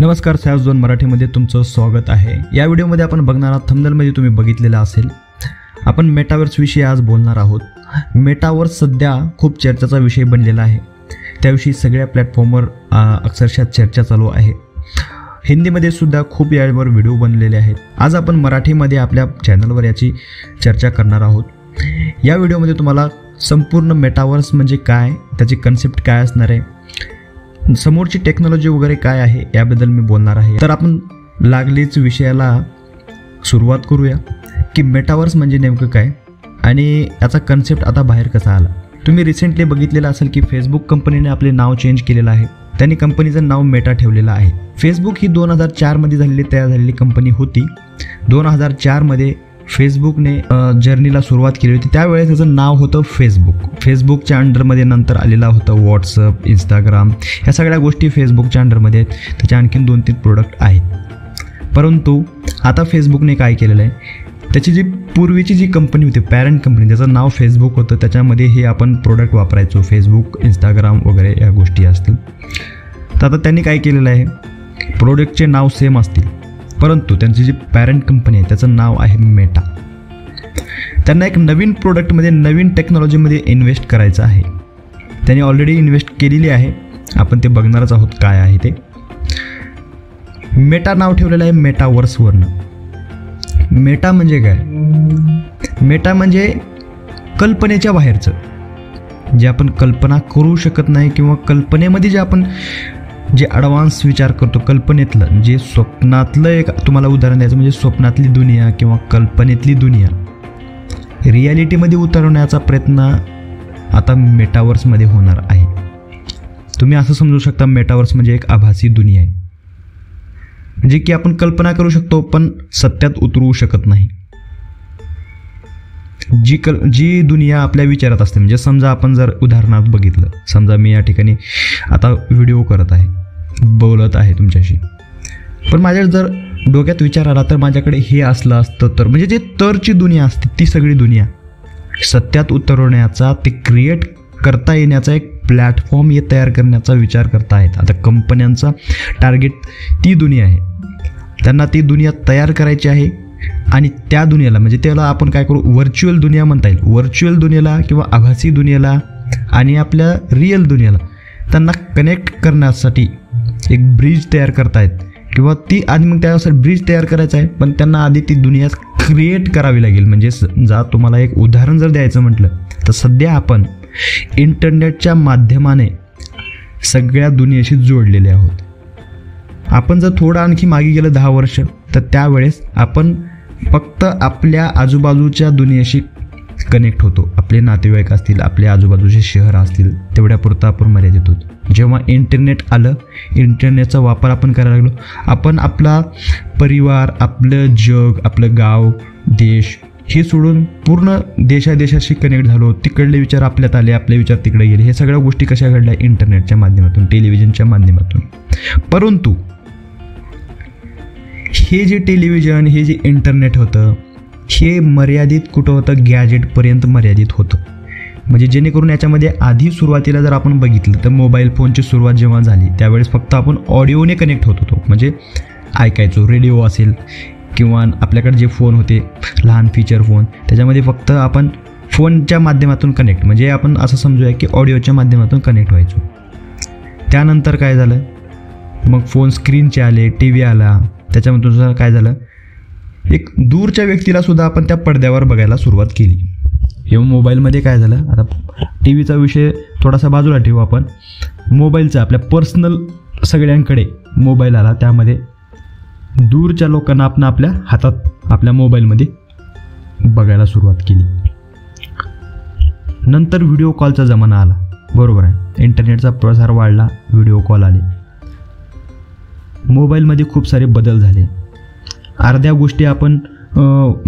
नमस्कार, science zone मराठीमध्ये तुमचं स्वागत आहे। या व्हिडिओमध्ये आपण बघणार आहोत, थंबनेलमध्ये तुम्ही बघितलेला असेल, आपण मेटाव्हर्स विषयी आज बोलणार आहोत। मेटाव्हर्स सध्या खूप चर्चेचा विषय बनलेला आहे, त्याविषयी सगळ्या प्लॅटफॉर्मवर अक्षरशः चर्चा चालू आहे। हिंदीमध्ये सुद्धा खूप यावर व्हिडिओ बनलेले आहेत। आज आपण मराठीमध्ये आपल्या चॅनलवर याची चर्चा करणार आहोत। या व्हिडिओमध्ये तुम्हाला संपूर्ण मेटाव्हर्स म्हणजे काय, त्याची कन्सेप्ट काय असणार आहे, समोरची टेक्नॉलॉजी वगैरे काय आहे, याबद्दल मी बोलणार आहे। तर आपण लागलीच विषयाला सुरुवात करूया की मेटाव्हर्स म्हणजे नेमकं काय आणि याचा कन्सेप्ट आता बाहेर कसा आला। तुम्ही रिसेंटली बघितलेलं असेल की फेसबुक कंपनीने आपले नाव चेंज केलेलं आहे, त्यांनी कंपनीचं नाव मेटा ठेवलेलं आहे। फेसबुक ही 2004 मध्ये तयार झालेली कंपनी होती। 2004 मध्ये फेसबुकने जर्नीला सुरुवात केली होती, त्यावेळेस त्याचं नाव होतं फेसबुक। फेसबुकच्या अंडरमध्ये नंतर आलेला होतं व्हॉट्सअप, इंस्टाग्राम, ह्या सगळ्या गोष्टी फेसबुकच्या अंडरमध्ये आहेत। त्याचे आणखीन 2-3 प्रोडक्ट आहेत। परंतु आता फेसबुकने काय केलेलं आहे, त्याची जी पूर्वीची जी कंपनी होती, पॅरेंट कंपनी, त्याचं नाव फेसबुक होतं, त्याच्यामध्ये हे आपण प्रोडक्ट वापरायचो, फेसबुक, इंस्टाग्राम वगैरे या गोष्टी असतील। तर आता त्यांनी काय केलेलं आहे, प्रोडक्टचे नाव सेम असतील परंतु त्यांची जी पॅरेंट कंपनी आहे त्याचं नाव आहे मेटा। त्यांना एक नवीन प्रोडक्टमध्ये, नवीन टेक्नॉलॉजीमध्ये इन्व्हेस्ट करायचं आहे। त्यांनी ऑलरेडी इन्व्हेस्ट केलेली आहे, आपण ते बघणारच आहोत काय आहे ते। मेटा नाव ठेवलेलं आहे मेटाव्हर्सवरनं। मेटा म्हणजे काय, मेटा म्हणजे कल्पनेच्या बाहेरचं, जे आपण कल्पना करू शकत नाही किंवा कल्पनेमध्ये जे आपण जे ॲडव्हान्स विचार करतो, कल्पनेतलं, जे स्वप्नातलं, एक तुम्हाला उदाहरण द्यायचं म्हणजे स्वप्नातली दुनिया किंवा कल्पनेतली दुनिया रिॲलिटीमध्ये उतरवण्याचा प्रयत्न आता मेटाव्हर्समध्ये होणार आहे। तुम्ही असं समजू शकता, मेटाव्हर्स म्हणजे एक आभासी दुनिया आहे, म्हणजे की आपण कल्पना करू शकतो पण सत्यात उतरवू शकत नाही। जी दुनिया आपल्या विचारात असते, म्हणजे समजा आपण जर उदाहरणार्थ बघितलं, समजा मी या ठिकाणी आता व्हिडिओ करत आहे, बोलत आहे तुमच्याशी, पण माझ्या जर डोक्यात विचार आला तर माझ्याकडे हे असलं असतं तर, म्हणजे जे तरची दुनिया असते ती सगळी दुनिया सत्यात उतरवण्याचा, ते क्रिएट करता येण्याचा एक प्लॅटफॉर्म हे तयार करण्याचा विचार करतायत आता कंपन्यांचा। टार्गेट ती दुनिया आहे, त्यांना ती दुनिया तयार करायची आहे आणि त्या दुनियेला, म्हणजे त्याला आपण काय करू, व्हर्च्युअल दुनिया म्हणता येईल। व्हर्च्युअल दुनियेला किंवा आभासी दुनियेला आणि आपल्या रिअल दुनियेला त्यांना कनेक्ट करण्यासाठी एक ब्रिज तयार करतायत, किंवा ती आधी मग त्यानुसार ब्रिज तयार करायचा आहे, पण त्यांना आधी ती दुनिया क्रिएट करावी लागेल। म्हणजे जर तुम्हाला एक उदाहरण जर द्यायचं म्हटलं तर सध्या आपण इंटरनेटच्या माध्यमाने सगळ्या दुनियेशी जोडलेले आहोत। आपण जर थोडं आणखी मागे गेलं 10 वर्ष तर त्यावेळेस आपण फक्त आपल्या आजूबाजूच्या दुनियेशी कनेक्ट होतो, आपले नातेवाईक असतील, आपले आजूबाजूचे शहर असतील, तेवढ्यापुरतं आपण मर्यादित होतो। जेव्हा इंटरनेट आलं, इंटरनेटचा वापर आपण करायला लागलो, आपण आपला परिवार, आपलं जग, आपलं गाव, देश हे सोडून पूर्ण देशादेशाशी कनेक्ट झालो। तिकडले विचार आपल्यात आले, आपले विचार तिकडे गेले। हे सगळ्या गोष्टी कशा घडल्या, इंटरनेटच्या माध्यमातून, टेलिव्हिजनच्या माध्यमातून। परंतु हे जे टेलिव्हिजन, हे जे इंटरनेट होतं, हे मर्यादित कुठं होतं, गॅजेटपर्यंत मर्यादित होतं। म्हणजे जेणेकरून याच्यामध्ये आधी सुरुवातीला जर आपण बघितलं तर मोबाईल फोनची सुरुवात जेव्हा झाली त्यावेळेस फक्त आपण ऑडिओने कनेक्ट होत होतो, म्हणजे ऐकायचो, रेडिओ असेल किंवा आपल्याकडे जे फोन होते लहान फीचर फोन, त्याच्यामध्ये फक्त आपण फोनच्या माध्यमातून कनेक्ट, म्हणजे आपण असं समजूया की ऑडिओच्या माध्यमातून कनेक्ट व्हायचो। त्यानंतर काय झालं, मग फोन स्क्रीनचे आले, टी व्ही आला, त्याच्यामधून काय झालं, एक दूरच्या व्यक्तीलासुद्धा आपण त्या पडद्यावर बघायला सुरुवात केली। किंवा मोबाईलमध्ये काय झालं, आता टी व्हीचा विषय थोडासा बाजूला ठेवू आपण, मोबाईलचा आपल्या पर्सनल सगळ्यांकडे मोबाईल आला, त्यामध्ये दूरच्या लोकांना आपण आपल्या हातात आपल्या मोबाईलमध्ये बघायला सुरुवात केली। नंतर व्हिडिओ कॉलचा जमाना आला, बरोबर आहे, इंटरनेटचा प्रसार वाढला, व्हिडिओ कॉल आले, मोबाईलमध्ये खूप सारे बदल झाले। अर्ध्या गोष्टी आपण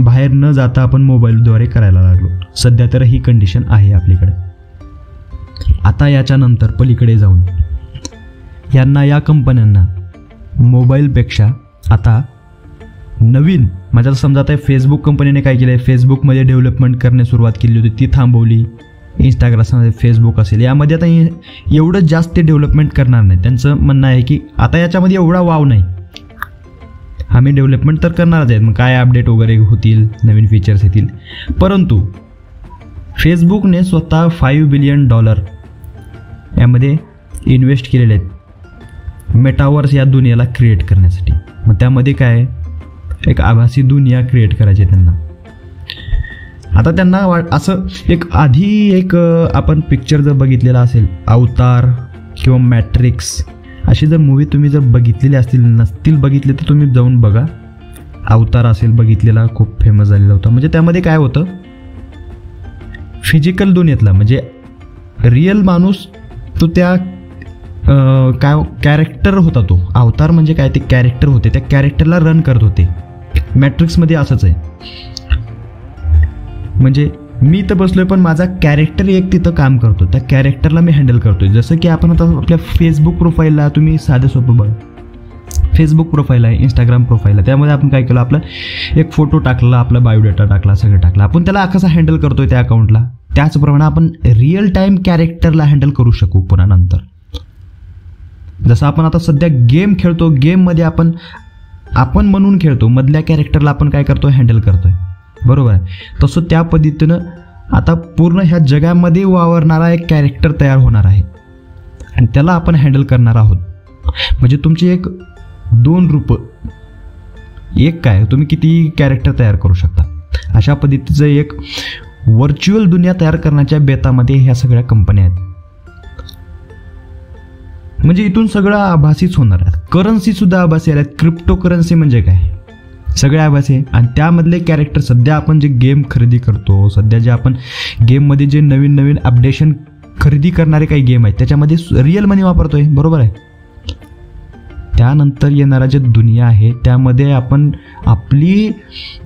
बाहेर न जाता आपण मोबाईलद्वारे करायला लागलो। सध्या तर ही कंडिशन आहे आपल्याकडे। आता याच्यानंतर पलीकडे जाऊन यांना, या कंपन्यांना मोबाईलपेक्षा आता नवीन, माझ्या समजा आता फेसबुक कंपनीने काय केलं आहे, फेसबुकमध्ये डेव्हलपमेंट करण्यास सुरुवात केली होती, ती थांबवली। इंस्टाग्राम असेल, फेसबुक असेल, यामध्ये आता एवढं जास्त डेव्हलपमेंट करणार नाही. त्यांचं म्हणणं आहे की आता याच्यामध्ये एवढा वाव नाही, आम्ही डेव्हलपमेंट तर करणारच आहेत, मग काय अपडेट वगैरे होतील, नवीन फीचर्स येतील. परंतु फेसबुकने स्वतः $5 बिलियन यामध्ये इन्व्हेस्ट केलेले आहेत मेटाव्हर्स या दुनियाला क्रिएट करण्यासाठी. मग त्यामध्ये काय एक आभासी दुनिया क्रिएट करायची त्यांना. आता त्यांना असं एक आधी एक आपण पिक्चर जर बघितलेला असेल, अवतार किंवा मॅट्रिक्स अशी जर मूवी तुम्ही जर बघितलेली असतील, नसतील बघितले तर तुम्ही जाऊन बघा. अवतार असेल बघितलेला, खूप फेमस झालेला होता. म्हणजे त्यामध्ये काय होतं, फिजिकल दुनियेतला म्हणजे रिअल माणूस तो त्या काय कॅरेक्टर होता तो, अवतार म्हणजे काय ते कॅरेक्टर होते, त्या कॅरेक्टरला रन करत होते. मॅट्रिक्समध्ये असंच आहे, म्हणजे मी तर बसलोय पण माझा कॅरेक्टर एक तिथं काम करतो, त्या कॅरेक्टरला मी हँडल करतोय. जसं की आपण आता आपल्या फेसबुक प्रोफाईलला तुम्ही साधे सोपं बघा, फेसबुक प्रोफाईल आहे, इंस्टाग्राम प्रोफाईल आहे, त्यामध्ये आपण काय केलं, आपला एक फोटो टाकला, आपला बायोडेटा टाकला, सगळं टाकला, आपण त्याला कसा हँडल करतोय त्या अकाउंटला. त्याचप्रमाणे आपण रिअल टाईम कॅरेक्टरला हँडल करू शकू पुन्हा नंतर. जसं आपण आता सध्या गेम खेळतो, गेममध्ये आपण आपण म्हणून खेळतो, मधल्या कॅरेक्टरला आपण काय करतो, हँडल करतोय, बरोबर आहे. तसं त्या पद्धतीनं आता पूर्ण ह्या जगामध्ये वावरणारा एक कॅरेक्टर तयार होणार आहे आणि त्याला आपण हँडल करणार आहोत. म्हणजे तुमची एक दोन रूपं, एक काय तुम्ही किती कॅरेक्टर तयार करू शकता, अशा पद्धतीचं एक व्हर्च्युअल दुनिया तयार करण्याच्या बेतामध्ये ह्या सगळ्या कंपन्या आहेत. म्हणजे इथून सगळं आभासीच होणार आहेत. करन्सीसुद्धा आभासी आहेत, क्रिप्टो करन्सी म्हणजे काय सगळ्या आभासी आहे. आणि त्यामधले कॅरेक्टर सध्या आपण जे गेम खरेदी करतो, सध्या जे आपण गेममध्ये जे नवीन नवीन अपडेशन खरेदी करणारे काही गेम आहेत त्याच्यामध्ये रिअल मनी वापरतोय, बरोबर आहे. त्यानंतर येणारा जे दुनिया आहे त्यामध्ये आपण आपली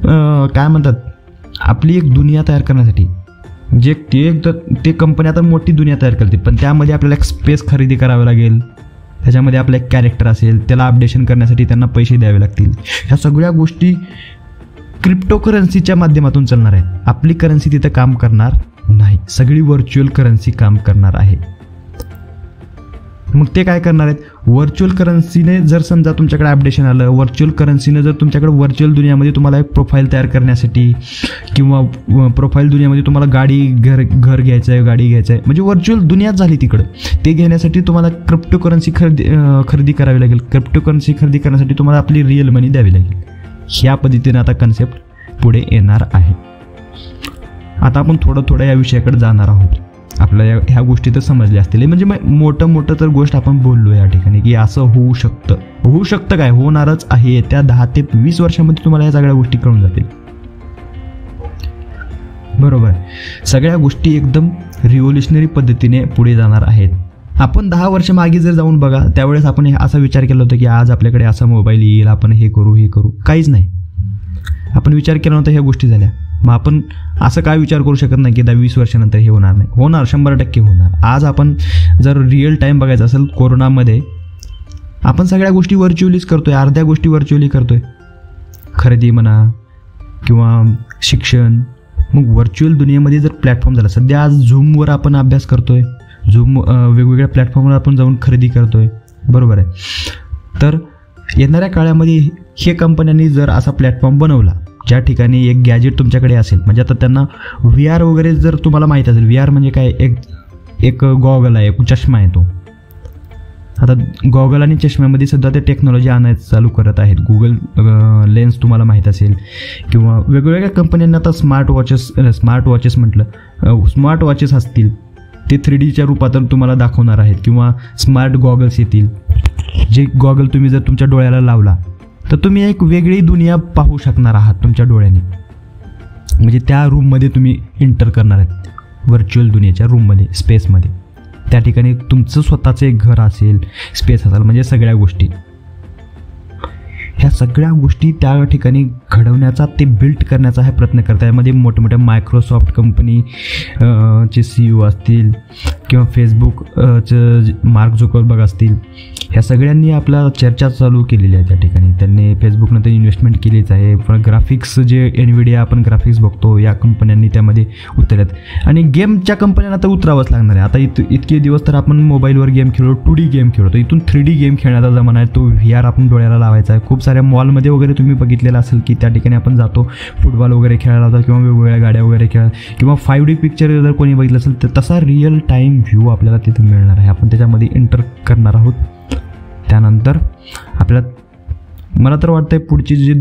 काय म्हणतात आपली एक दुनिया तयार करण्यासाठी जे ते कंपनी आता मोठी दुनिया तयार करते, पण त्यामध्ये आपल्याला एक स्पेस खरेदी करावी लागेल, त्याच्यामध्ये आपलं एक कॅरेक्टर असेल, त्याला अपडेशन करण्यासाठी त्यांना पैसे द्यावे लागतील. ह्या सगळ्या गोष्टी क्रिप्टो करन्सीच्या माध्यमातून चालणार आहेत. आपली करन्सी तिथं काम करणार नाही, सगळी व्हर्च्युअल करन्सी काम करणार आहे. मग ते काय करणार आहेत, व्हर्च्युअल करन्सीने जर समजा तुमच्याकडे अपडेशन आलं, व्हर्च्युअल करन्सीने जर तुमच्याकडे व्हर्च्युअल दुनियामध्ये तुम्हाला एक प्रोफाईल तयार करण्यासाठी किंवा प्रोफाईल दुनियामध्ये तुम्हाला गाडी घर घ्यायचं आहे, गाडी घ्यायचं आहे, म्हणजे व्हर्च्युअल दुनियाच झाली तिकडं, ते घेण्यासाठी तुम्हाला क्रिप्टो करन्सी खरेदी करावी लागेल. क्रिप्टो करन्सी खरेदी करण्यासाठी तुम्हाला आपली रिअल मनी द्यावी लागेल. ह्या पद्धतीने आता कन्सेप्ट पुढे येणार आहे. आता आपण थोडं थोडं या विषयाकडे जाणार आहोत. आपल्या ह्या गोष्टी तर समजल्या असतील, म्हणजे मोठं मोठं तर गोष्ट आपण बोललो या ठिकाणी की असं होऊ शकतं. होऊ शकतं काय, होणारच आहे. त्या 10 ते 20 वर्षामध्ये तुम्हाला या सगळ्या गोष्टी कळून जातील, बरोबर. सगळ्या गोष्टी एकदम रिव्होल्युशनरी पद्धतीने पुढे जाणार आहेत. आपण 10 वर्ष मागे जर जाऊन बघा, त्यावेळेस आपण असा विचार केला होता की आज आपल्याकडे असा मोबाईल येईल, आपण हे करू हे करू, काहीच नाही आपण विचार केला नव्हता. ह्या गोष्टी झाल्या, मग आपण असं काय विचार करू शकत नाही की 10-20 वर्षानंतर हे होणार नाही. होणार, 100% होणार. आज आपण जर रिअल टाईम बघायचं असेल, कोरोनामध्ये आपण सगळ्या गोष्टी व्हर्च्युअलीच करतोय, अर्ध्या गोष्टी व्हर्च्युअली करतोय, खरेदी म्हणा किंवा शिक्षण. मग व्हर्च्युअल दुनियेमध्ये जर प्लॅटफॉर्म झाला, सध्या आज झूमवर आपण अभ्यास करतोय, झूम वेगवेगळ्या प्लॅटफॉर्मवर आपण जाऊन खरेदी करतोय, बरोबर आहे. तर येणाऱ्या काळामध्ये हे कंपन्यांनी जर असा प्लॅटफॉर्म बनवला ज्या ठिकाणी एक गॅजेट तुमच्याकडे असेल, म्हणजे आता त्यांना VR वगैरे जर तुम्हाला माहीत असेल, VR म्हणजे काय, एक गॉगल आहे, एक चष्मा आहे तो. आता गॉगल आणि चष्म्यामध्ये सुद्धा ते टेक्नॉलॉजी आणायचं चालू करत आहेत. गुगल लेन्स तुम्हाला माहीत असेल, किंवा वेगवेगळ्या कंपन्यांना आता स्मार्ट वॉचेस म्हटलं, स्मार्ट वॉचेस असतील ते 3Dच्या रूपात तुम्हाला दाखवणार आहेत, किंवा स्मार्ट गॉगल्स येतील, जे गॉगल तुम्ही जर तुमच्या डोळ्याला लावला तर तुम्ही एक वेगळी दुनिया पाहू शकणार आहात तुमच्या डोळ्याने. म्हणजे त्या रूममध्ये तुम्ही एंटर करणार आहेत, व्हर्च्युअल दुनियेच्या रूममध्ये, स्पेसमध्ये. त्या ठिकाणी तुमचं स्वतःचं एक घर असेल, स्पेस असेल, म्हणजे सगळ्या गोष्टी, ह्या सगळ्या गोष्टी त्या ठिकाणी घडवण्याचा, ते बिल्ड करण्याचा हा प्रयत्न करतात. यामध्ये मोठमोठ्या मायक्रोसॉफ्ट कंपनी चे CEO असतील, किंवा फेसबुकचे मार्क झुकरबर्ग असतील, ह्या सगळ्यांनी आपला चर्चा चालू केलेली आहे त्या ठिकाणी. त्यांनी फेसबुकनं तर इन्व्हेस्टमेंट केलीच आहे, पण ग्राफिक्स जे एनव्हिडिया आपण ग्राफिक्स बघतो या कंपन्यांनी त्यामध्ये उतरल्यात आणि गेमच्या कंपन्यांना तर उतरावंच लागणार आहे. आता इतके दिवस तर आपण मोबाईलवर गेम खेळतो, 2D गेम खेळतो, इथून 3D गेम खेळण्याचा जमाना आहे. तो VR आपण डोळ्याला लावायचा आहे. खूप साऱ्या मॉलमध्ये वगैरे तुम्ही बघितलेलं असेल की त्या ठिकाणी आपण जातो, फुटबॉल वगैरे खेळायला जातो किंवा वेगवेगळ्या गाड्या वगैरे खेळा किंवा 5D पिक्चर जर कोणी बघितलं असेल तर तसा रिअल टाईम व्ह्यू आपल्याला तिथून मिळणार आहे. आपण त्याच्यामध्ये एंटर करणार आहोत. त्यानंतर आपल्याला मला तर वाटतं आहे पुढची जी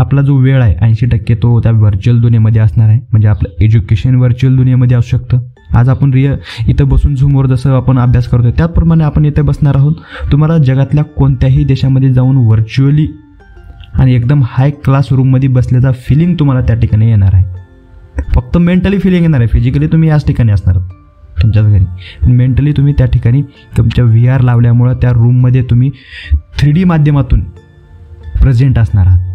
आपला जो वेळ आहे 80% तो त्या व्हर्च्युअल दुनियेमध्ये असणार आहे. म्हणजे आपलं एज्युकेशन व्हर्च्युअल दुनियेमध्ये असू शकतं. आज आपण इथं बसून झूमवर जसं आपण अभ्यास करतो त्याप्रमाणे आपण इथे बसणार आहोत. तुम्हाला जगातल्या कोणत्याही देशामध्ये जाऊन व्हर्च्युअली आणि एकदम हाय क्लास रूममध्ये बसल्याचा फिलिंग तुम्हाला त्या ठिकाणी येणार आहे. फक्त मेंटली फिलिंग येणार आहे, फिजिकली तुम्ही याच ठिकाणी असणार आहात तुमच्याच घरी. मेंटली तुम्ही त्या ठिकाणी तुमच्या VR लावल्यामुळं त्या रूममध्ये तुम्ही 3D माध्यमातून प्रेझेंट असणार आहात.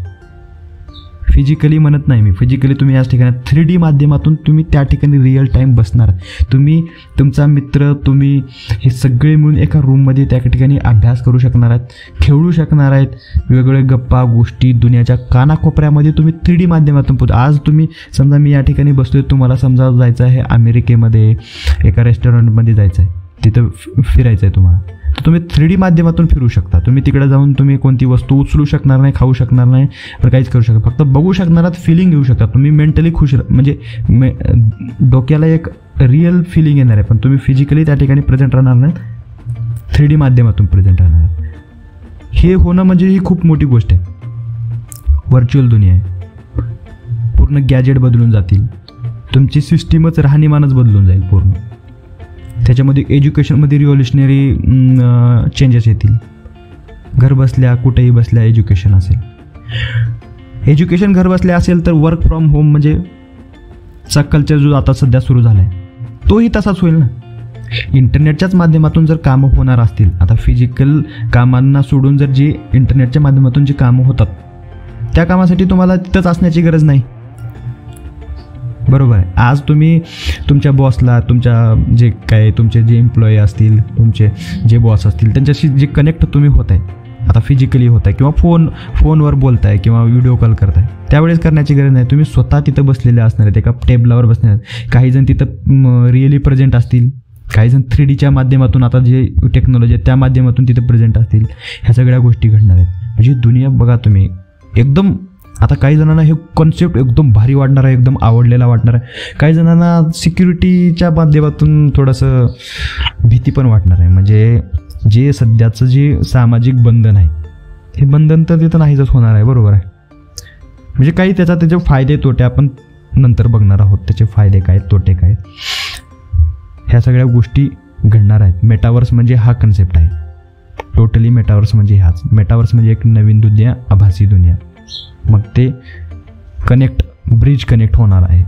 फिजिकली म्हणत नाही मी, फिजिकली तुम्ही याच ठिकाणी 3D माध्यमातून तुम्ही त्या ठिकाणी रिअल टाईम बसणार. तुम्ही तुमचा मित्र तुम्ही हे सगळे मिळून एका रूममध्ये त्या ठिकाणी अभ्यास करू शकणार आहेत, खेळू शकणार आहेत, वेगवेगळ्या गप्पा गोष्टी दुनियाच्या कानाकोपऱ्यामध्ये तुम्ही 3D माध्यमातून पोहोच. आज तुम्ही समजा मी या ठिकाणी बसतोय, तुम्हाला समजा जायचं आहे अमेरिकेमध्ये एका रेस्टॉरंटमध्ये जायचं आहे, तिथं फिरायचं आहे तुम्हाला, तर तुम्ही 3D माध्यमातून फिरू शकता. तुम्ही तिकडे जाऊन तुम्ही कोणती वस्तू उचलू शकणार नाही, खाऊ शकणार नाही, पण काहीच करू शकता, फक्त बघू शकणार आहात, फिलिंग घेऊ शकता. तुम्ही मेंटली खुश म्हणजे डोक्याला एक रिअल फिलिंग येणार आहे, पण तुम्ही फिजिकली त्या ठिकाणी प्रेझेंट राहणार नाही, 3D माध्यमातून प्रेझेंट राहणार. हे होणं म्हणजे ही खूप मोठी गोष्ट आहे. व्हर्च्युअल दुनिया आहे, पूर्ण गॅजेट बदलून जातील, तुमची सिस्टीमच राहणीमानच बदलून जाईल पूर्ण. त्याच्यामध्ये एज्युकेशनमध्ये रिव्होल्युशनरी चेंजेस येतील. घर बसल्या कुठेही बसल्या एज्युकेशन असेल, एज्युकेशन घर बसल्या असेल तर वर्क फ्रॉम होम म्हणजे चा कल्चर जो आता सध्या सुरू झाला आहे तोही तसाच होईल ना. इंटरनेटच्याच माध्यमातून जर कामं होणार असतील, आता फिजिकल कामांना सोडून जर जी इंटरनेटच्या माध्यमातून जी कामं होतात त्या कामासाठी तुम्हाला तिथंच असण्याची गरज नाही, बरोबर आहे. आज तुम्ही तुमच्या बॉसला तुमच्या जे काय तुमचे जे एम्प्लॉई असतील तुमचे जे बॉस असतील त्यांच्याशी जे कनेक्ट तुम्ही होत आहे, आता फिजिकली होत आहे किंवा फोनवर बोलताय किंवा व्हिडिओ कॉल करताय, त्यावेळेस करण्याची गरज नाही. तुम्ही स्वतः तिथं बसलेले असणार आहेत, एका टेबलावर बसणार आहेत. काहीजण तिथं रिअली प्रेझेंट असतील, काहीजण 3Dच्या माध्यमातून आता जे टेक्नॉलॉजी आहे त्या माध्यमातून तिथं प्रेझेंट असतील. ह्या सगळ्या गोष्टी घडणार आहेत. म्हणजे दुनिया बघा तुम्ही एकदम. आता काही जणांना हे कॉन्सेप्ट एकदम भारी वाटणार आहे, एकदम आवडलेला वाटणार आहे. काही जणांना सिक्युरिटीच्या माध्यमातून थोडंसं भीती पण वाटणार आहे. म्हणजे जे सध्याचं जे सामाजिक बंधन आहे हे बंधन तर तिथं नाहीच होणार आहे, बरोबर आहे. म्हणजे काही त्याचे फायदे तोटे आपण नंतर बघणार आहोत, त्याचे फायदे काय तोटे काय ह्या सगळ्या गोष्टी घडणार आहेत. मेटाव्हर्स म्हणजे हा कन्सेप्ट आहे टोटली. मेटाव्हर्स म्हणजे हाच मेटाव्हर्स म्हणजे एक नवीन दुनिया, आभासी दुनिया. मग ते ब्रिज कनेक्ट होणार आहे.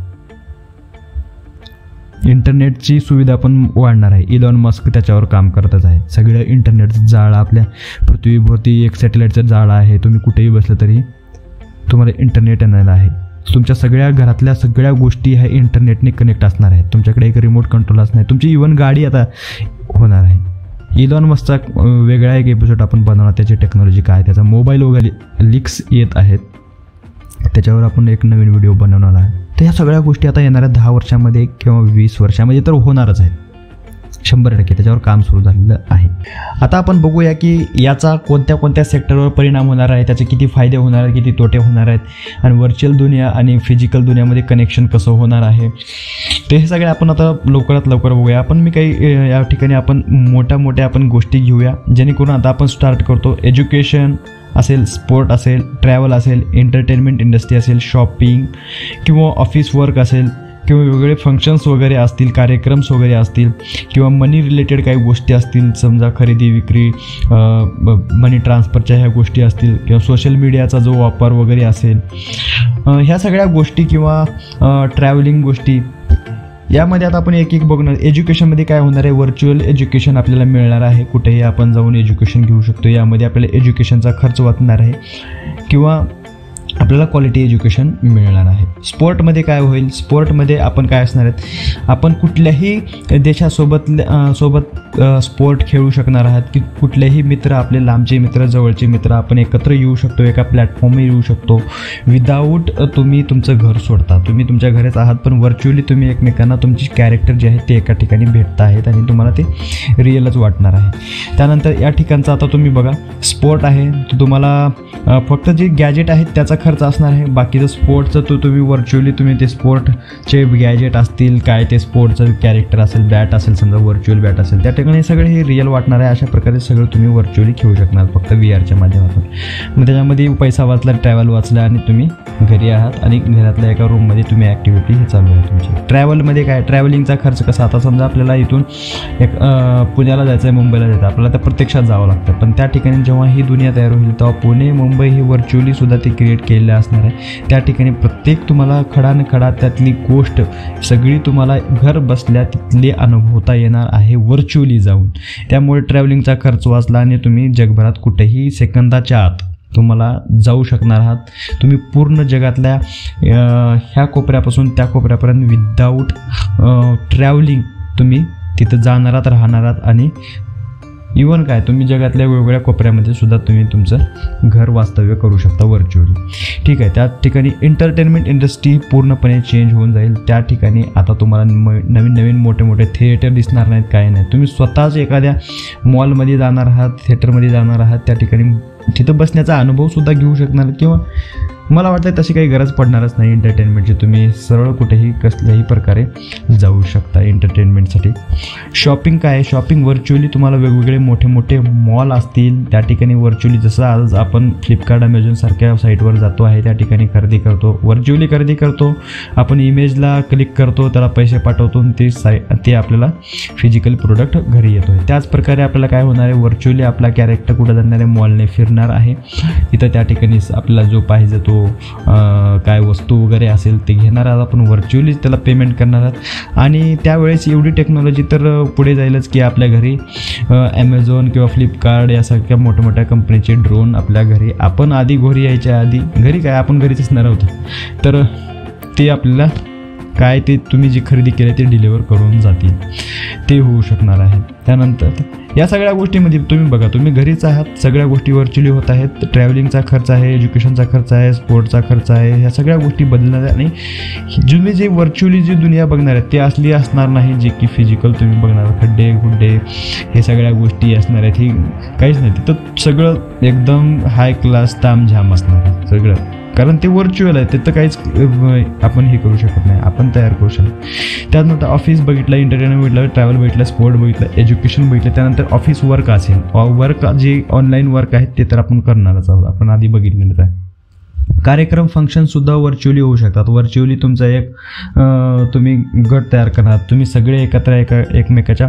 इंटरनेटची सुविधा पण वाढणार आहे. इलॉन मस्क त्याच्यावर काम करतच आहे. सगळं इंटरनेटचं जाळ आपल्या पृथ्वीभोवती एक सॅटेलाईटचं जाळ आहे. तुम्ही कुठेही बसलं तरी तुम्हाला इंटरनेट येणार आहे. तुमच्या सगळ्या घरातल्या सगळ्या गोष्टी ह्या इंटरनेटने कनेक्ट असणार आहेत. तुमच्याकडे एक रिमोट कंट्रोल असणार आहे. तुमची इव्हन गाडी आता होणार आहे. इलॉन मस्कचा वेगळा एक एपिसोड आपण बनवला, त्याची टेक्नॉलॉजी काय, त्याचा मोबाईल वगैरे लीक्स येत आहेत, त्याच्यावर आपण एक नवीन व्हिडिओ बनवणार आहे. तर ह्या सगळ्या गोष्टी आता येणाऱ्या 10 वर्षामध्ये किंवा 20 वर्षामध्ये तर होणारच आहेत. 100% त्याच्यावर काम सुरू झालेलं आहे. आता आपण बघूया की याचा कोणत्या कोणत्या सेक्टरवर परिणाम होणार आहे, त्याचे किती फायदे होणार आहेत, किती तोटे होणार आहेत आणि व्हर्च्युअल दुनिया आणि फिजिकल दुनियामध्ये कनेक्शन कसं होणार आहे ते हे सगळे आपण आता लवकरात लवकर बघूया. आपण मी काही या ठिकाणी आपण मोठ्या आपण गोष्टी घेऊया जेणेकरून आता आपण स्टार्ट करतो. एज्युकेशन असेल, स्पोर्ट असेल, ट्रॅव्हल असेल, एंटरटेनमेंट इंडस्ट्री असेल, शॉपिंग किंवा ऑफिस वर्क असेल किंवा वेगवेगळे फंक्शन्स वगैरे असतील, कार्यक्रम्स वगैरे असतील किंवा मनी रिलेटेड काही गोष्टी असतील, समजा खरेदी विक्री, मनी ट्रान्सफरच्या ह्या गोष्टी असतील किंवा सोशल मीडियाचा जो वापर वगैरे असेल, ह्या सगळ्या गोष्टी किंवा ट्रॅव्हलिंग गोष्टी यामध्ये आता आपण एक बघणार. एज्युकेशनमध्ये काय होणार आहे, व्हर्च्युअल एज्युकेशन आपल्याला मिळणार आहे. कुठेही आपण जाऊन एज्युकेशन घेऊ शकतो. यामध्ये आपल्याला एज्युकेशनचा खर्च वाचणार आहे किंवा आपल्याला क्वालिटी एज्युकेशन मिळणार आहे. स्पोर्टमध्ये काय होईल, स्पोर्टमध्ये आपण काय असणार आहेत, आपण कुठल्याही देशासोबत स्पोर्ट खेळू शकणार आहात की कुठलेही मित्र, आपले लांबचे मित्र, जवळचे मित्र आपण एकत्र येऊ शकतो, एका प्लॅटफॉर्मवर येऊ शकतो विदाऊट तुम्ही तुमचं घर सोडता. तुम्ही तुमच्या घरीच आहात पण व्हर्च्युअली तुम्ही एकमेकांना तुमची कॅरेक्टर जे आहे ते एका ठिकाणी भेटत आहेत आणि तुम्हाला ते रिअलच वाटणार आहे. त्यानंतर या ठिकाणचा आता तुम्ही बघा स्पोर्ट आहे, तुम्हाला फक्त जे गॅजेट आहेत त्याचा खर्च असणार आहे. बाकीचं स्पोर्टचं तुम्ही व्हर्च्युअली तुम्ही ते स्पोर्टचे गॅजेट असतील काय, ते स्पोर्टचं कॅरेक्टर असेल, बॅट असेल, समजा व्हर्च्युअल बॅट असेल, त्या ठिकाणी सगळे हे रिअल वाटणार आहे. अशा प्रकारे सगळं तुम्ही व्हर्च्युअली खेळू शकणार फक्त व्ही आरच्या माध्यमातून. मग त्याच्यामध्ये पैसा वाचला, ट्रॅव्हल वाचला आणि तुम्ही घरी आहात आणि घरातल्या एका रूममध्ये तुम्ही ॲक्टिव्हिटी हे चालू आहे तुमची. ट्रॅव्हलमध्ये काय, ट्रॅव्हलिंगचा खर्च कसा, आता समजा आपल्याला इथून एक पुण्याला जायचं आहे, मुंबईला जायचं आहे, आपल्याला तर प्रत्यक्षात जावं लागतं. पण त्या ठिकाणी जेव्हा ही दुनिया तयार होईल तेव्हा पुणे मुंबई हे व्हर्च्युअली सुद्धा ते क्रिएट केलेलं असणार आहे. त्या ठिकाणी प्रत्येक तुम्हाला खडानखडा त्यातली गोष्ट सगळी तुम्हाला घर बसल्या तिथले अनुभवता येणार आहे व्हर्च्युअली जाऊन. त्यामुळे ट्रॅव्हलिंगचा खर्च वाचला आणि तुम्ही जगभरात कुठेही सेकंदाच्या आत तुम्हाला जाऊ शकणार आहात. तुम्ही पूर्ण जगातल्या ह्या कोपऱ्यापासून त्या कोपऱ्यापर्यंत विदाऊट ट्रॅव्हलिंग तुम्ही तिथं जाणारात, राहणारात आणि इवन काय तुम्ही जगातल्या वेगवेगळ्या कोपऱ्यामध्ये सुद्धा तुम्ही तुमचं घर वास्तव्य करू शकता व्हर्च्युअली. ठीक आहे, त्या ठिकाणी एंटरटेनमेंट इंडस्ट्री पूर्णपणे चेंज होऊन जाईल. त्या ठिकाणी आता तुम्हाला नवीन नवीन मोठे मोठे थिएटर दिसणार नाहीत, काय नाही, तुम्ही स्वतःच एखाद्या मॉलमध्ये जाणार आहात, थिएटरमध्ये जाणार आहात, त्या ठिकाणी तिथं बसण्याचा अनुभवसुद्धा घेऊ शकणार. किंवा मला वाटतं तशी काही गरज पडणारच नाही एंटरटेनमेंटची, तुम्ही सरळ कुठेही कसल्याही प्रकारे जाऊ शकता एंटरटेनमेंटसाठी. शॉपिंग काय, शॉपिंग व्हर्च्युअली तुम्हाला वेगवेगळे मोठे मोठे मॉल असतील त्या ठिकाणी व्हर्च्युअली, जसं आज आपण फ्लिपकार्ट अमेझॉनसारख्या साईटवर जातो आहे त्या ठिकाणी खरेदी करतो, व्हर्च्युअली खरेदी करतो, आपण इमेजला क्लिक करतो, त्याला पैसे पाठवतो, ते आपल्याला फिजिकल प्रोडक्ट घरी येतो आहे. त्याचप्रकारे आपल्याला काय होणार आहे, व्हर्च्युअली आपला कॅरेक्टर कुठं जाणार आहे, मॉलने फिरणार आहे, तिथं त्या ठिकाणी आपल्याला जो पाहिजे तो काय वस्तू वगैरे असेल ते घेणार आहात आपण व्हर्च्युअली, त्याला पेमेंट करणार आहात. आणि त्यावेळेस एवढी टेक्नॉलॉजी तर पुढे जाईलच की आपल्या घरी ॲमेझॉन किंवा फ्लिपकार्ट यासारख्या मोठमोठ्या कंपनीचे ड्रोन आपल्या घरी, आपण आधी घरी यायच्या आधी घरी काय आपण घरीच असणार होतो, तर ते आपल्याला काय ते तुम्ही जी खरेदी केली ते डिलिव्हर करून जातील, ते होऊ शकणार आहे. त्यानंतर या सगळ्या गोष्टीमध्ये तुम्ही बघा तुम्ही घरीच आहात, सगळ्या गोष्टी व्हर्च्युअली होत आहेत. ट्रॅव्हलिंगचा खर्च आहे, एज्युकेशनचा खर्च आहे, स्पोर्टचा खर्च आहे, ह्या सगळ्या गोष्टी बदलणार आहे. आणि तुम्ही जे व्हर्च्युअली जी दुनिया बघणार आहे ते असली असणार नाही, जे की फिजिकल तुम्ही बघणार, खड्डे गुड्डे हे सगळ्या गोष्टी असणार आहेत, ही काहीच नाही. तिथं सगळं एकदम हाय क्लास तामझाम असणार आहे सगळं, कारण ते व्हर्च्युअल आहे, तिथं काहीच आपण हे करू शकत नाही, आपण तयार करू शकतो. त्यानंतर ऑफिस बघितलं, इंटरटेनमेंट बघितलं, ट्रॅव्हल बघितलं, स्पोर्ट बघितलं, एज्युकेशन बघितलं, त्यानंतर ऑफिस वर्क असेल, वर्क जे ऑनलाईन वर्क आहेत ते तर आपण करणारच आहोत, आपण आधी बघितलेलंच आहे. कार्यक्रम फंक्शनसुद्धा व्हर्च्युअली होऊ शकतात. व्हर्च्युअली तुमचा एक तुम्ही गट तयार करणार, तुम्ही सगळे एकत्र एकमेकाच्या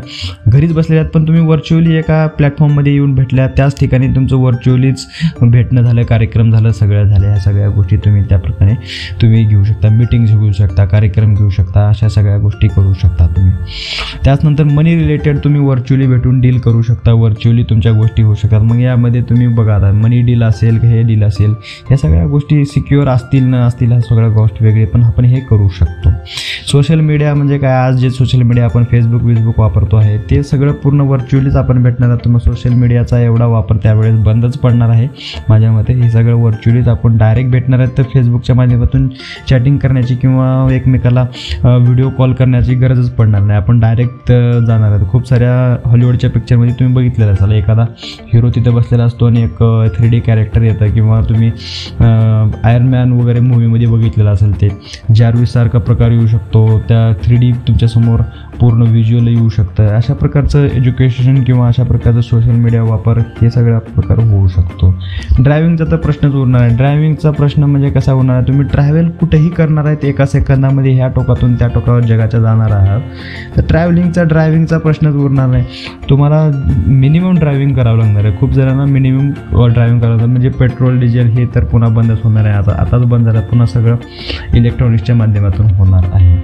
घरीच बसलेले आहेत पण तुम्ही व्हर्च्युअली एका प्लॅटफॉर्ममध्ये येऊन भेटल्या, त्याच ठिकाणी तुमचं व्हर्च्युअलीच भेटणं झालं, कार्यक्रम झालं, सगळं झालं. ह्या सगळ्या गोष्टी तुम्ही त्याप्रकारे तुम्ही घेऊ शकता, मीटिंग्स घेऊ शकता, कार्यक्रम घेऊ शकता, अशा सगळ्या गोष्टी करू शकता तुम्ही. त्याचनंतर मनी रिलेटेड तुम्ही व्हर्च्युअली भेटून डील करू शकता, व्हर्च्युअली तुमच्या गोष्टी होऊ शकतात. मग यामध्ये तुम्ही बघा मनी डील असेल, हे डील असेल, ह्या सगळ्या गोष्टी सिक्युअर असतील न असतील ह्या सगळ्या गोष्टी वेगळे, पण आपण हे करू शकतो. सोशल मीडिया म्हणजे काय, आज जे सोशल मीडिया आपण फेसबुक विसबुक वापरतो आहे ते सगळं पूर्ण व्हर्च्युअलीच आपण भेटणार आहोत. मग सोशल मीडियाचा एवढा वापर त्यावेळेस बंदच पडणार आहे माझ्या मते. हे सगळं व्हर्च्युअलीच आपण डायरेक्ट भेटणार आहेत, तर फेसबुकच्या माध्यमातून चॅटिंग करण्याची किंवा एकमेकाला व्हिडिओ कॉल करण्याची गरजच पडणार नाही, आपण डायरेक्ट जाणार आहोत. खूप साऱ्या हॉलिवूडच्या पिक्चरमध्ये तुम्ही बघितलेलं असाल, एखादा हिरो तिथं बसलेला असतो आणि एक 3D कॅरेक्टर येतं, किंवा तुम्ही आयर्नमॅन वगैरे मूवीमध्ये बघितलेलं असेल, ते जार्विससारखा प्रकार येऊ शकतो, त्या 3D तुमच्यासमोर पूर्ण व्हिज्युअल येऊ शकतं. अशा प्रकारचं एज्युकेशन किंवा अशा प्रकारचं सोशल मीडिया वापर हे सगळा प्रकार होऊ शकतो. ड्रायव्हिंगचा तर प्रश्नच उरणार आहे. ड्रायव्हिंगचा प्रश्न म्हणजे कसा होणार आहे, तुम्ही ट्रॅव्हल कुठेही करणार आहेत, एका सेकंदामध्ये ह्या टोकातून त्या टोकावर जगाच्या जाणार आहात, तर ट्रॅव्हलिंग ड्रायव्हिंगचा प्रश्नच उरणार नाही. तुम्हाला मिनिमम ड्रायव्हिंग करावं लागणार आहे. खूप जणांना मिनिमम ड्रायव्हिंग करावं लागतं, म्हणजे पेट्रोल डिझेल हे तर पुन्हा बंदच होणार आहे. आताच बंद झालं, पुन्हा सगळं इलेक्ट्रॉनिक्सच्या माध्यमातून होणार आहे.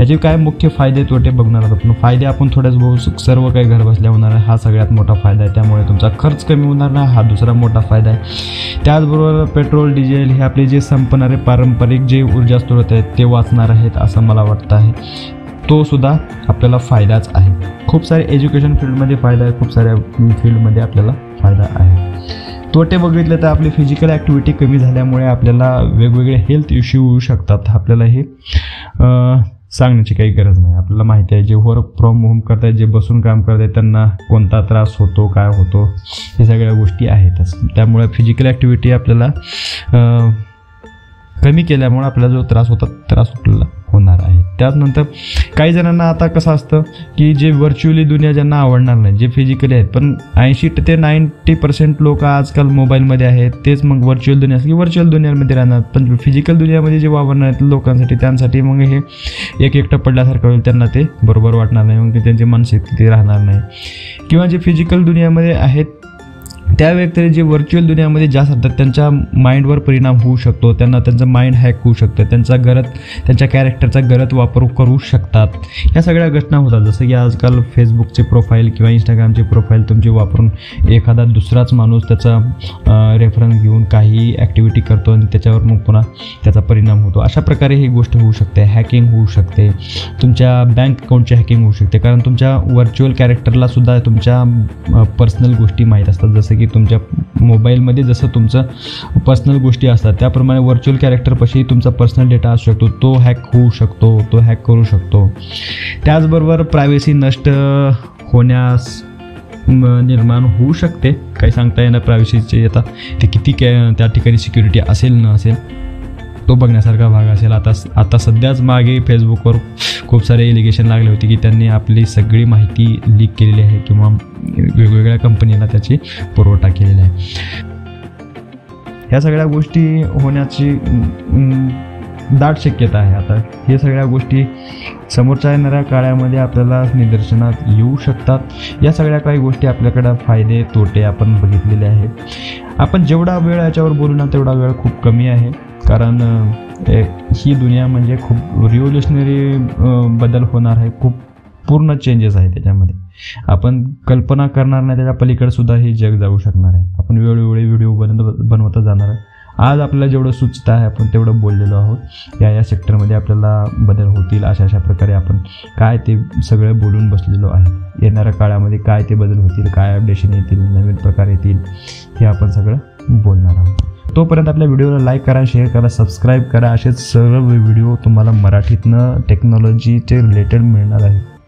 याचे काय मुख्य फायदे तोटे बघणार आहोत आपण. फायदे आपण थोड्याच बहु सर्व काही घरबसल्या होणार आहे, हा सगळ्यात मोठा फायदा आहे. त्यामुळे तुमचा खर्च कमी होणार नाही, हा दुसरा मोठा फायदा आहे. त्याचबरोबर पेट्रोल डिझेल हे आपले जे संपणारे पारंपरिक जे ऊर्जा स्रोत आहेत ते वाचणार आहेत असं मला वाटतं आहे. तो सुद्धा आपल्याला फायदाच आहे. खूप सारे एज्युकेशन फील्डमध्ये फायदा आहे, खूप साऱ्या फील्डमध्ये आपल्याला फायदा आहे. तोटे बघितले तर आपली फिजिकल ॲक्टिव्हिटी कमी झाल्यामुळे आपल्याला वेगवेगळे हेल्थ इश्यू होऊ शकतात. आपल्याला हे सांगण्याची काही गरज नाही, आपल्याला माहिती आहे. जे वर्क फ्रॉम होम करत आहेत, जे बसून काम करत आहेत, त्यांना कोणता त्रास होतो, काय होतो, हे सगळ्या गोष्टी आहेतच. त्यामुळे फिजिकल ॲक्टिव्हिटी आपल्याला कमी केल्यामुळे आपल्याला जो त्रास होता त्रास आपल्याला होणार आहे. त्यानंतर काही जणांना आता कसं असतं की जे व्हर्च्युअली दुनिया ज्यांना आवडणार नाही, जे फिजिकली आहेत, पण 80 ते 90% लोक आजकाल मोबाईलमध्ये आहेत. तेच मग व्हर्च्युअल दुनिया असली व्हर्च्युअल दुनियामध्ये राहणार, पण फिजिकल दुनियामध्ये जे वावरणार आहेत लोकांसाठी, त्यांसाठी मग हे एकटं पडल्यासारखं होईल. त्यांना ते बरोबर वाटणार नाही, मग त्यांची मानसिकता राहणार नाही. किंवा जे फिजिकल दुनियामध्ये आहेत त्या व्यतिरिक्त जे व्हर्च्युअल दुनियामध्ये ज्या असतात त्यांच्या माइंडवर परिणाम होऊ शकतो. त्यांना त्यांचं माइंड हॅक होऊ शकतं, त्यांच्या कॅरेक्टरचा गलत वापर करू शकतात. ह्या सगळ्या घटना होतात. जसं की आजकाल फेसबुकचे प्रोफाईल किंवा इंस्टाग्रामचे प्रोफाईल तुमची वापरून एखादा दुसराच माणूस त्याचा रेफरन्स घेऊन काही ॲक्टिव्हिटी करतो आणि त्याच्यावर मग पुन्हा त्याचा परिणाम होतो. अशा प्रकारे ही गोष्ट होऊ शकते. हॅकिंग होऊ शकते, तुमच्या बँक अकाउंटची हॅकिंग होऊ शकते, कारण तुमच्या व्हर्च्युअल कॅरेक्टरलासुद्धा तुमच्या पर्सनल गोष्टी माहीत असतात. जसं की तुमच्या मोबाईलमध्ये जसं तुमचं पर्सनल गोष्टी असतात त्याप्रमाणे व्हर्च्युअल कॅरेक्टरपाशी तुमचा पर्सनल डेटा असू शकतो, तो हॅक होऊ शकतो, तो हॅक करू शकतो. त्याचबरोबर प्रायव्हसी नष्ट होण्यास निर्माण होऊ शकते. काही सांगता येणार प्रायव्हसीचे आता ते किती त्या ठिकाणी सिक्युरिटी असेल न असेल तो बघण्यासारखा भाग असेल. आता सध्याच मागे फेसबुकवर खूप सारे एलिगेशन लागले होते की त्यांनी आपली सगळी माहिती लीक केलेली आहे किंवा वेगवेगळ्या कंपनीला त्याची पुरवठा केलेला आहे. ह्या सगळ्या गोष्टी होण्याची दाट शक्यता आहे. आता हे सगळ्या गोष्टी समोरच्या येणाऱ्या काळामध्ये आपल्याला निदर्शनात येऊ शकतात. या सगळ्या काही गोष्टी आपल्याकडं फायदे तोटे आपण बघितलेले आहेत. आपण जेवढा वेळ याच्यावर बोलू ना तेवढा वेळ खूप कमी आहे, कारण ही दुनिया म्हणजे खूप रिव्होल्युशनरी बदल होणार आहे. खूप पूर्ण चेंजेस आहे त्याच्यामध्ये, आपण कल्पना करणार नाही. त्याच्या पलीकडंसुद्धा हे जग जाऊ शकणार आहे. आपण वेळोवेळी व्हिडिओ बनवता जाणार आहे. आज आपल्याला जेवढं सुचतं आहे आपण तेवढं बोललेलो आहोत. या सेक्टरमध्ये आपल्याला बदल होतील अशा प्रकारे आपण काय ते सगळं बोलून बसलेलो आहे. येणाऱ्या काळामध्ये काय ते बदल होतील, काय अपडेशन येतील, नवीन प्रकार येतील, हे आपण सगळं बोलणार आहोत. तोपर्यंत आपल्या व्हिडिओला लाईक करा, शेअर करा, सबस्क्राईब करा. असेच सर्व व्हिडिओ तुम्हाला मराठीतनं टेक्नॉलॉजीचे रिलेटेड मिळणार आहे.